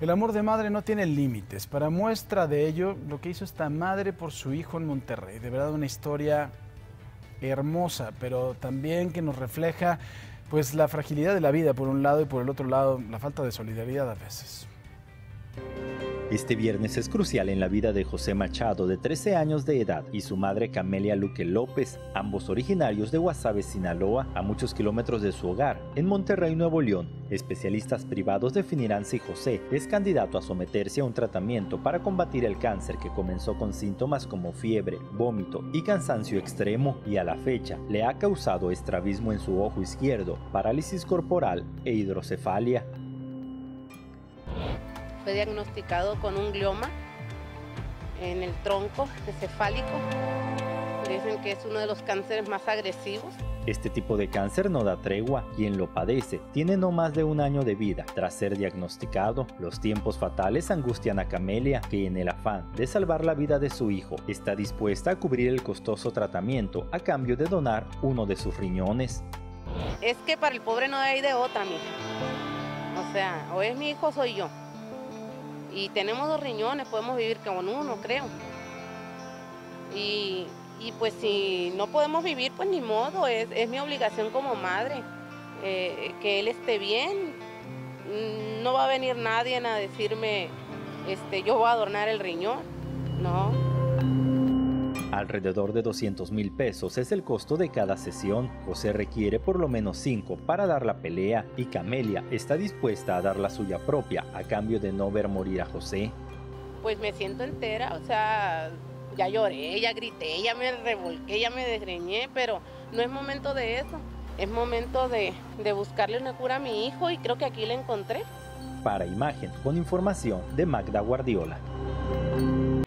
El amor de madre no tiene límites. Para muestra de ello, lo que hizo esta madre por su hijo en Monterrey. De verdad, una historia hermosa, pero también que nos refleja pues la fragilidad de la vida por un lado y por el otro lado la falta de solidaridad a veces. Este viernes es crucial en la vida de José Machado, de 13 años de edad, y su madre Camelia Luque López, ambos originarios de Guasave, Sinaloa, a muchos kilómetros de su hogar, en Monterrey, Nuevo León. Especialistas privados definirán si José es candidato a someterse a un tratamiento para combatir el cáncer que comenzó con síntomas como fiebre, vómito y cansancio extremo, y a la fecha le ha causado estrabismo en su ojo izquierdo, parálisis corporal e hidrocefalia. Fue diagnosticado con un glioma en el tronco encefálico. Dicen que es uno de los cánceres más agresivos. Este tipo de cáncer no da tregua. Quien lo padece tiene no más de un año de vida. Tras ser diagnosticado, los tiempos fatales angustian a Camelia, que en el afán de salvar la vida de su hijo, está dispuesta a cubrir el costoso tratamiento a cambio de donar uno de sus riñones. Es que para el pobre no hay de otra, mija. O sea, o es mi hijo o soy yo. Y tenemos dos riñones, podemos vivir con uno, creo. Y pues si no podemos vivir, pues ni modo, es mi obligación como madre, que él esté bien. No va a venir nadie a decirme, yo voy a adornar el riñón, no. Alrededor de 200,000 pesos es el costo de cada sesión. José requiere por lo menos 5 para dar la pelea, y Camelia está dispuesta a dar la suya propia a cambio de no ver morir a José. Pues me siento entera, o sea, ya lloré, ya grité, ya me revolqué, ya me desgreñé, pero no es momento de eso. Es momento de buscarle una cura a mi hijo, y creo que aquí la encontré. Para Imagen, con información de Magda Guardiola.